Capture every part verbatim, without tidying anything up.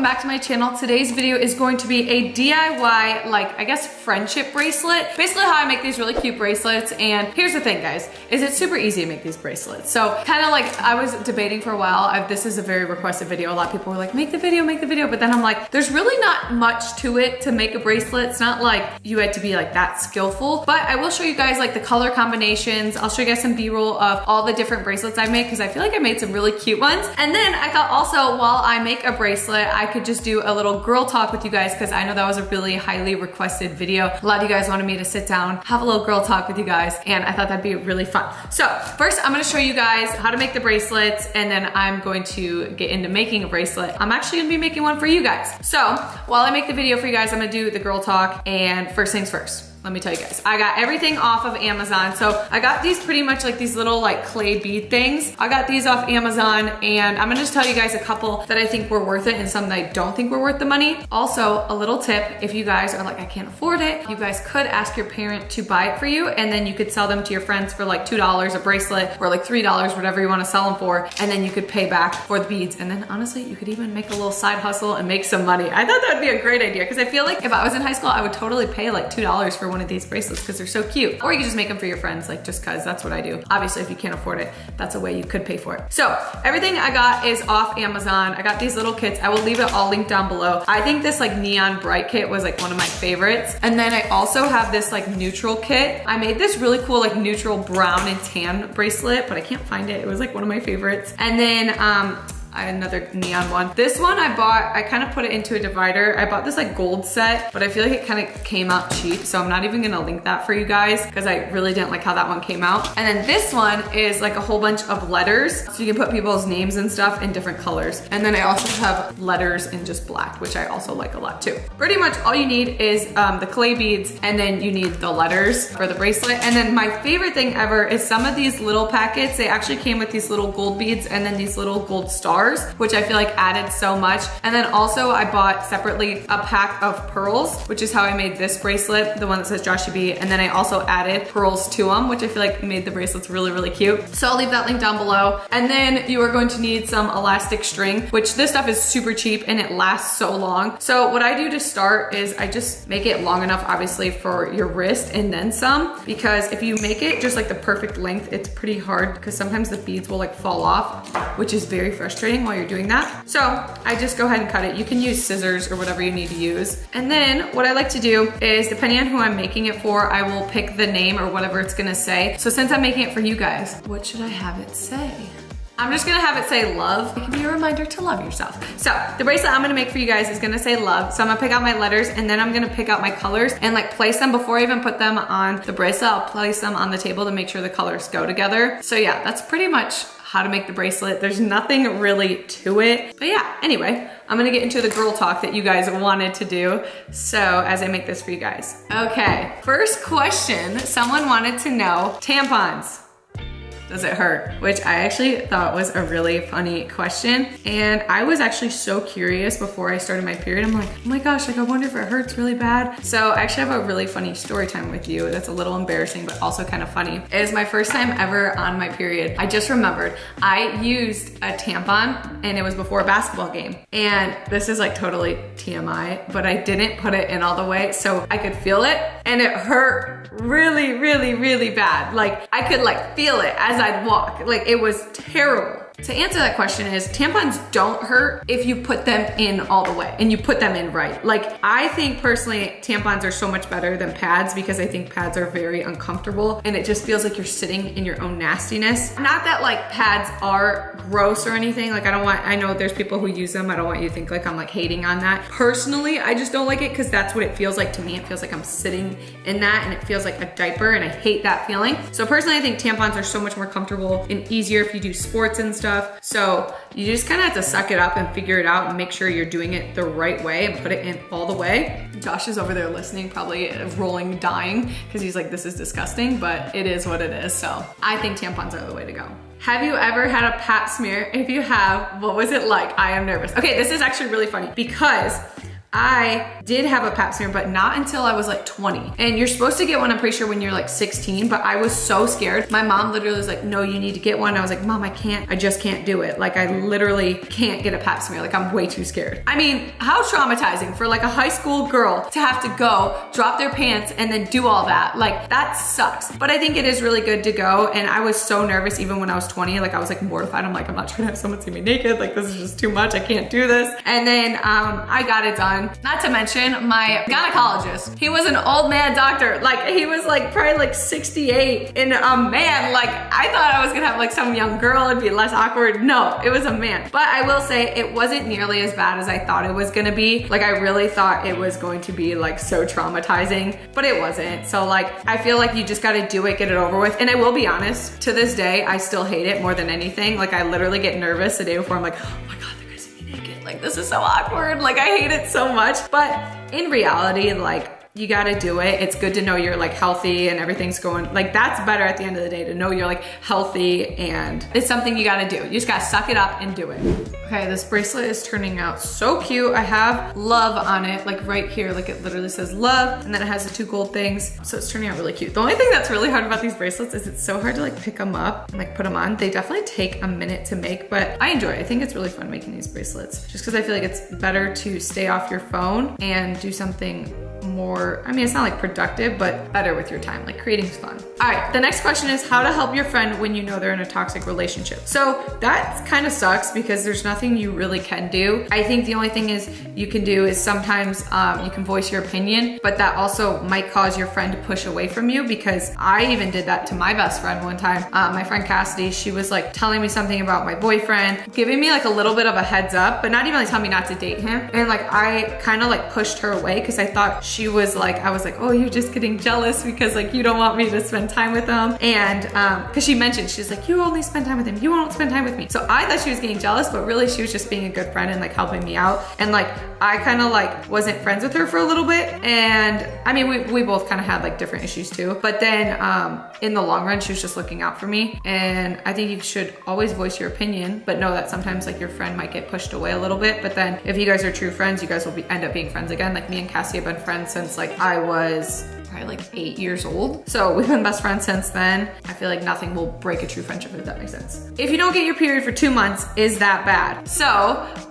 welcome back to my channel. Today's video is going to be a D I Y, like I guess friendship bracelet. Basically how I make these really cute bracelets, and here's the thing guys, is it's super easy to make these bracelets. So kind of like I was debating for a while, I've, this is a very requested video. A lot of people were like, make the video, make the video. But then I'm like, there's really not much to it to make a bracelet. It's not like you had to be like that skillful, but I will show you guys like the color combinations. I'll show you guys some B-roll of all the different bracelets I made because I feel like I made some really cute ones. And then I thought also while I make a bracelet, I could just do a little girl talk with you guys because I know that was a really highly requested video. A lot of you guys wanted me to sit down, have a little girl talk with you guys, and I thought that'd be really fun. So first I'm gonna show you guys how to make the bracelets, and then I'm going to get into making a bracelet. I'm actually gonna be making one for you guys. So while I make the video for you guys, I'm gonna do the girl talk, and first things first. Let me tell you guys, I got everything off of Amazon. So I got these pretty much like these little like clay bead things. I got these off Amazon, and I'm gonna just tell you guys a couple that I think were worth it and some that I don't think were worth the money. Also, a little tip, if you guys are like, I can't afford it, you guys could ask your parent to buy it for you, and then you could sell them to your friends for like two dollars a bracelet or like three dollars, whatever you wanna sell them for, and then you could pay back for the beads. And then honestly, you could even make a little side hustle and make some money. I thought that'd be a great idea because I feel like if I was in high school, I would totally pay like two dollars for one of these bracelets because they're so cute. Or you can just make them for your friends, like just cause that's what I do. Obviously, if you can't afford it, that's a way you could pay for it. So everything I got is off Amazon. I got these little kits. I will leave it all linked down below. I think this like neon bright kit was like one of my favorites. And then I also have this like neutral kit. I made this really cool like neutral brown and tan bracelet, but I can't find it. It was like one of my favorites. And then, um, another neon one. This one I bought, I kind of put it into a divider. I bought this like gold set, but I feel like it kind of came out cheap, so I'm not even gonna link that for you guys because I really didn't like how that one came out. And then this one is like a whole bunch of letters, so you can put people's names and stuff in different colors. And then I also have letters in just black, which I also like a lot too. Pretty much all you need is um, the clay beads, and then you need the letters for the bracelet. And then my favorite thing ever is some of these little packets. They actually came with these little gold beads and then these little gold stars, which I feel like added so much. And then also I bought separately a pack of pearls, which is how I made this bracelet, the one that says Joshy B. And then I also added pearls to them, which I feel like made the bracelets really, really cute. So I'll leave that link down below. And then you are going to need some elastic string, which this stuff is super cheap and it lasts so long. So what I do to start is I just make it long enough, obviously, for your wrist and then some, because if you make it just like the perfect length, it's pretty hard because sometimes the beads will like fall off, which is very frustrating while you're doing that. So I just go ahead and cut it. You can use scissors or whatever you need to use. And then what I like to do is, depending on who I'm making it for, I will pick the name or whatever it's gonna say. So since I'm making it for you guys, what should I have it say? I'm just gonna have it say love. It can be a reminder to love yourself. So the bracelet I'm gonna make for you guys is gonna say love. So I'm gonna pick out my letters, and then I'm gonna pick out my colors and like place them before I even put them on the bracelet. I'll place them on the table to make sure the colors go together. So yeah, that's pretty much how to make the bracelet. There's nothing really to it. But yeah, anyway, I'm gonna get into the girl talk that you guys wanted to do. So as I make this for you guys. Okay, first question, someone wanted to know, tampons, does it hurt? Which I actually thought was a really funny question. And I was actually so curious before I started my period. I'm like, oh my gosh, like I wonder if it hurts really bad. So I actually have a really funny story time with you that's a little embarrassing, but also kind of funny. It was my first time ever on my period. I just remembered I used a tampon, and it was before a basketball game. And this is like totally T M I, but I didn't put it in all the way so I could feel it, and it hurt really, really, really bad. Like I could like feel it as I'd walk. Like it was terrible. To answer that question is, tampons don't hurt if you put them in all the way and you put them in right. Like I think personally tampons are so much better than pads because I think pads are very uncomfortable and it just feels like you're sitting in your own nastiness. Not that like pads are gross or anything. Like I don't want, I know there's people who use them. I don't want you to think like I'm like hating on that. Personally, I just don't like it because that's what it feels like to me. It feels like I'm sitting in that and it feels like a diaper and I hate that feeling. So personally, I think tampons are so much more comfortable and easier if you do sports and stuff. So you just kind of have to suck it up and figure it out and make sure you're doing it the right way and put it in all the way. Josh is over there listening, probably rolling, dying, because he's like, this is disgusting, but it is what it is. So I think tampons are the way to go. Have you ever had a pap smear? If you have, what was it like? I am nervous. Okay, this is actually really funny because I did have a pap smear, but not until I was like twenty. And you're supposed to get one, I'm pretty sure, when you're like sixteen, but I was so scared. My mom literally was like, no, you need to get one. I was like, Mom, I can't, I just can't do it. Like, I literally can't get a pap smear. Like, I'm way too scared. I mean, how traumatizing for like a high school girl to have to go drop their pants and then do all that. Like, that sucks. But I think it is really good to go. And I was so nervous even when I was twenty, like I was like mortified. I'm like, I'm not trying to have someone see me naked. Like, this is just too much. I can't do this. And then um, I got it done. Not to mention my gynecologist. He was an old man doctor. Like, he was like probably like sixty-eight, and a man. Like, I thought I was gonna have like some young girl and be less awkward. No, it was a man. But I will say it wasn't nearly as bad as I thought it was gonna be. Like, I really thought it was going to be like so traumatizing, but it wasn't. So like, I feel like you just gotta do it, get it over with. And I will be honest, to this day, I still hate it more than anything. Like, I literally get nervous the day before. I'm like, oh my God, they're gonna see me naked. Like, this is so awkward. Like, I hate it so much. But in reality, like, you gotta do it. It's good to know you're like healthy and everything's going, like, that's better at the end of the day, to know you're like healthy and it's something you gotta do. You just gotta suck it up and do it. Okay, this bracelet is turning out so cute. I have love on it, like right here, like it literally says love, and then it has the two gold things. So it's turning out really cute. The only thing that's really hard about these bracelets is it's so hard to like pick them up and like put them on. They definitely take a minute to make, but I enjoy it. I think it's really fun making these bracelets just because I feel like it's better to stay off your phone and do something more, I mean, it's not like productive, but better with your time. Like, creating's fun. All right, the next question is how to help your friend when you know they're in a toxic relationship. So that kind of sucks because there's nothing you really can do. I think the only thing is you can do is sometimes um, you can voice your opinion, but that also might cause your friend to push away from you, because I even did that to my best friend one time. Uh, my friend Cassidy, she was like telling me something about my boyfriend, giving me like a little bit of a heads up, but not even like telling me not to date him. And like, I kind of like pushed her away because I thought she She was like, I was like, oh, you're just getting jealous because like you don't want me to spend time with him. And um, because she mentioned, she's like, you only spend time with him, you won't spend time with me. So I thought she was getting jealous, but really she was just being a good friend and like helping me out. And like, I kind of like wasn't friends with her for a little bit. And I mean, we, we both kind of had like different issues too. But then um, in the long run, she was just looking out for me. And I think you should always voice your opinion, but know that sometimes like your friend might get pushed away a little bit. But then if you guys are true friends, you guys will be, end up being friends again. Like, me and Cassie have been friends since like I was probably like eight years old. So we've been best friends since then. I feel like nothing will break a true friendship, if that makes sense. If you don't get your period for two months, is that bad? So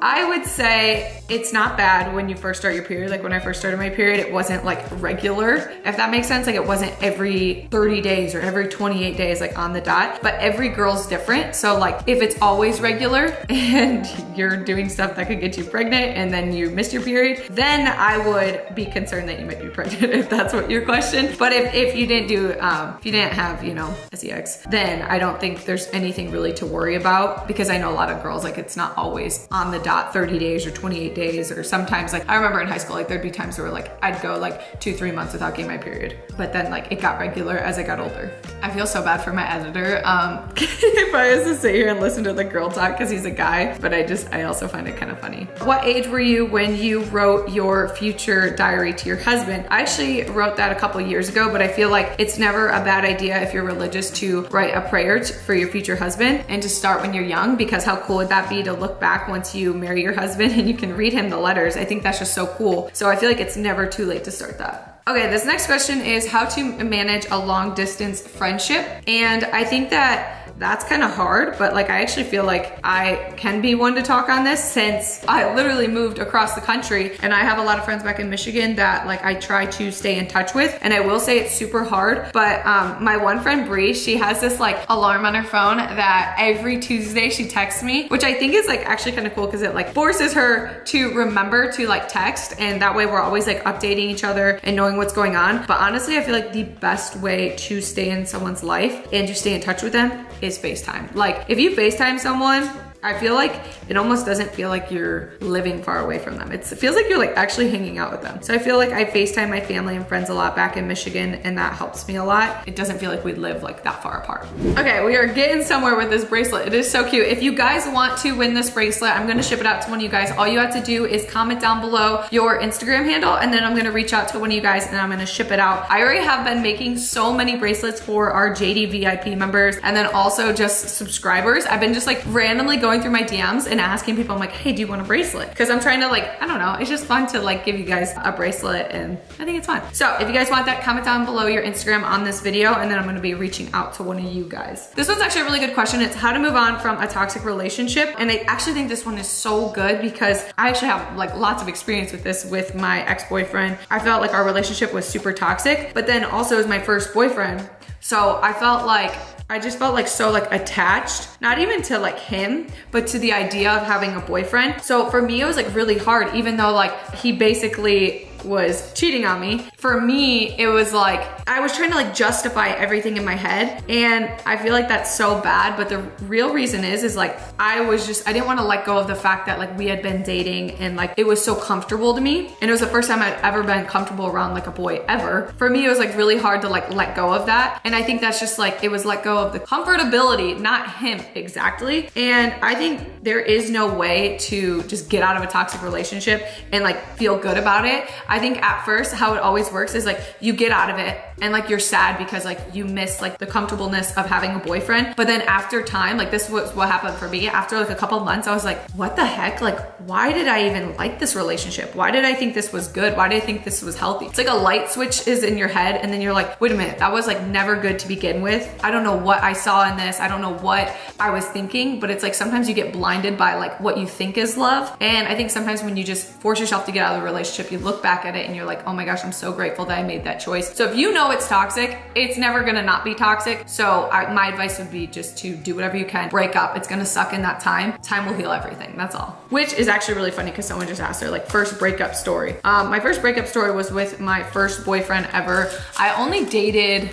I would say it's not bad when you first start your period. Like, when I first started my period, it wasn't like regular, if that makes sense. Like, it wasn't every thirty days or every twenty-eight days, like on the dot, but every girl's different. So like, if it's always regular and you're doing stuff that could get you pregnant and then you missed your period, then I would be concerned that you might be pregnant, if that's what you're question. But if, if you didn't do, um, if you didn't have, you know, S E X, then I don't think there's anything really to worry about, because I know a lot of girls, like, it's not always on the dot thirty days or twenty-eight days, or sometimes, like, I remember in high school, like, there'd be times where like I'd go like two, three months without getting my period. But then like it got regular as I got older. I feel so bad for my editor. Um, if I was to sit here and listen to the girl talk, because he's a guy, but I just, I also find it kind of funny. What age were you when you wrote your future diary to your husband? I actually wrote that a couple years ago, but I feel like it's never a bad idea if you're religious to write a prayer for your future husband and to start when you're young, because how cool would that be to look back once you marry your husband and you can read him the letters? I think that's just so cool. So I feel like it's never too late to start that. Okay, this next question is how to manage a long distance friendship. And I think that that's kind of hard, but like, I actually feel like I can be one to talk on this, since I literally moved across the country and I have a lot of friends back in Michigan that like I try to stay in touch with. And I will say it's super hard, but um, my one friend Bree, she has this like alarm on her phone that every Tuesday she texts me, which I think is like actually kind of cool, because it like forces her to remember to like text. And that way we're always like updating each other and knowing what's going on. But honestly, I feel like the best way to stay in someone's life and to stay in touch with them is FaceTime. Like, if you FaceTime someone, I feel like it almost doesn't feel like you're living far away from them. It's, it feels like you're like actually hanging out with them. So I feel like I FaceTime my family and friends a lot back in Michigan, and that helps me a lot. It doesn't feel like we live like that far apart. Okay, we are getting somewhere with this bracelet. It is so cute. If you guys want to win this bracelet, I'm gonna ship it out to one of you guys. All you have to do is comment down below your Instagram handle, and then I'm gonna reach out to one of you guys and I'm gonna ship it out. I already have been making so many bracelets for our J D V I P members, and then also just subscribers. I've been just like randomly going going through my D Ms and asking people, I'm like, hey, do you want a bracelet? Because I'm trying to like, I don't know, it's just fun to like give you guys a bracelet and I think it's fun. So if you guys want that, comment down below your Instagram on this video and then I'm gonna be reaching out to one of you guys. This one's actually a really good question. It's how to move on from a toxic relationship. And I actually think this one is so good because I actually have like lots of experience with this with my ex-boyfriend. I felt like our relationship was super toxic, but then also it was my first boyfriend. So I felt like, I just felt like so like attached, not even to like him, but to the idea of having a boyfriend. So for me, it was like really hard, even though like he basically was cheating on me. For me, it was like, I was trying to like justify everything in my head. And I feel like that's so bad, but the real reason is, is like, I was just, I didn't want to let go of the fact that like we had been dating and like, it was so comfortable to me. And it was the first time I'd ever been comfortable around like a boy ever. For me, it was like really hard to like let go of that. And I think that's just like, it was let go of the comfortability, not him exactly. And I think there is no way to just get out of a toxic relationship and like feel good about it. I think at first how it always works is like you get out of it and like you're sad because like you miss like the comfortableness of having a boyfriend. But then after time, like this was what happened for me. After like a couple months, I was like, what the heck? Like, why did I even like this relationship? Why did I think this was good? Why did I think this was healthy? It's like a light switch is in your head and then you're like, wait a minute, that was like never good to begin with. I don't know what I saw in this. I don't know what I was thinking, but it's like sometimes you get blinded by like what you think is love. And I think sometimes when you just force yourself to get out of the relationship, you look back at it and you're like, oh my gosh, I'm so grateful that I made that choice. So if you know it's toxic, it's never gonna not be toxic. So I, my advice would be just to do whatever you can, break up. It's gonna suck in that time. Time will heal everything, that's all. Which is actually really funny because someone just asked her like first breakup story. Um, my first breakup story was with my first boyfriend ever. I only dated,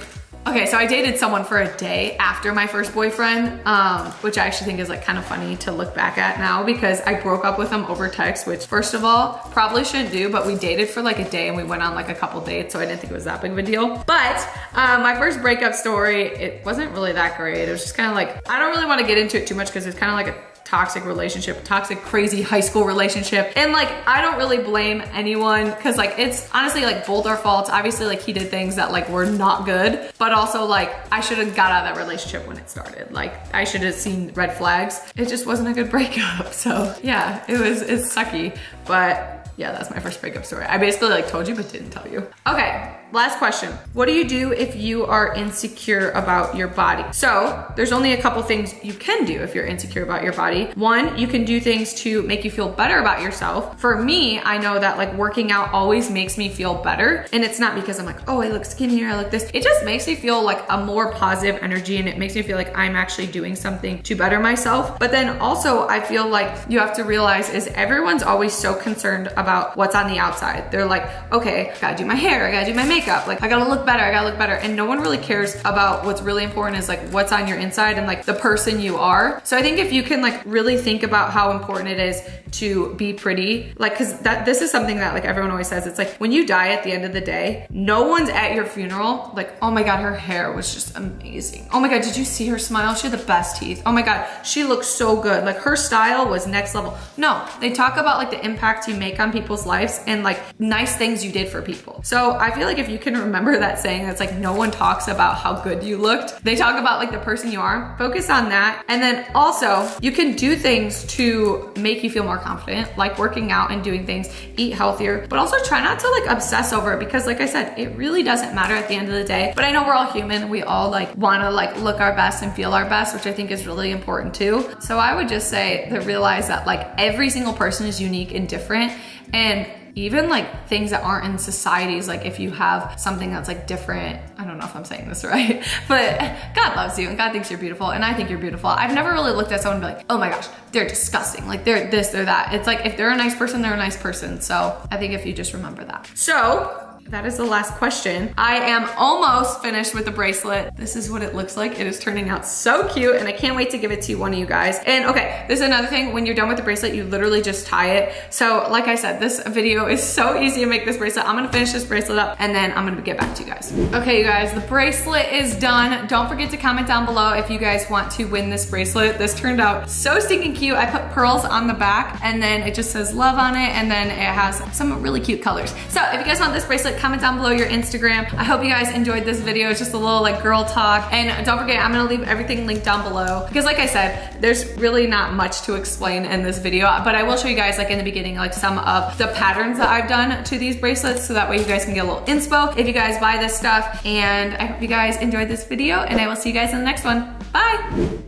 Okay, so I dated someone for a day after my first boyfriend, um, which I actually think is like kind of funny to look back at now because I broke up with him over text, which first of all, probably shouldn't do, but we dated for like a day and we went on like a couple dates, so I didn't think it was that big of a deal. But um, my first breakup story, it wasn't really that great. It was just kind of like, I don't really want to get into it too much because it's kind of like a toxic relationship, toxic, crazy high school relationship. And like, I don't really blame anyone because like, it's honestly like both our faults. Obviously like he did things that like were not good, but also like I should have got out of that relationship when it started. Like I should have seen red flags. It just wasn't a good breakup. So yeah, it was, it's sucky, but yeah, that's my first breakup story. I basically like told you, but didn't tell you. Okay, last question. What do you do if you are insecure about your body? So there's only a couple things you can do if you're insecure about your body. One, you can do things to make you feel better about yourself. For me, I know that like working out always makes me feel better. And it's not because I'm like, oh, I look skinnier, I look this. It just makes me feel like a more positive energy and it makes me feel like I'm actually doing something to better myself. But then also I feel like you have to realize is everyone's always so concerned about about what's on the outside. They're like, okay, I gotta do my hair, I gotta do my makeup, like I gotta look better, I gotta look better. And no one really cares about what's really important is like what's on your inside and like the person you are. So I think if you can like really think about how important it is to be pretty, like, cause that this is something that like everyone always says, it's like when you die at the end of the day, no one's at your funeral like, oh my God, her hair was just amazing. Oh my God, did you see her smile? She had the best teeth. Oh my God, she looks so good. Like her style was next level. No, they talk about like the impact you make on people's lives and like nice things you did for people. So I feel like if you can remember that saying that's like no one talks about how good you looked, they talk about like the person you are, focus on that. And then also you can do things to make you feel more confident, like working out and doing things, eat healthier, but also try not to like obsess over it because like I said, it really doesn't matter at the end of the day. But I know we're all human. We all like wanna like look our best and feel our best, which I think is really important too. So I would just say to realize that like every single person is unique and different. And even like things that aren't in societies, like if you have something that's like different, I don't know if I'm saying this right, but God loves you and God thinks you're beautiful and I think you're beautiful. I've never really looked at someone and be like, oh my gosh, they're disgusting. Like they're this, they're that. It's like, if they're a nice person, they're a nice person. So I think if you just remember that. So that is the last question. I am almost finished with the bracelet. This is what it looks like. It is turning out so cute and I can't wait to give it to one of you guys. And okay, this is another thing. When you're done with the bracelet, you literally just tie it. So like I said, this video is so easy to make this bracelet. I'm gonna finish this bracelet up and then I'm gonna get back to you guys. Okay, you guys, the bracelet is done. Don't forget to comment down below if you guys want to win this bracelet. This turned out so stinking cute. I put pearls on the back and then it just says love on it and then it has some really cute colors. So if you guys want this bracelet, comment down below your Instagram. I hope you guys enjoyed this video. It's just a little like girl talk. And don't forget, I'm gonna leave everything linked down below because like I said, there's really not much to explain in this video, but I will show you guys like in the beginning, like some of the patterns that I've done to these bracelets so that way you guys can get a little inspo if you guys buy this stuff. And I hope you guys enjoyed this video and I will see you guys in the next one. Bye.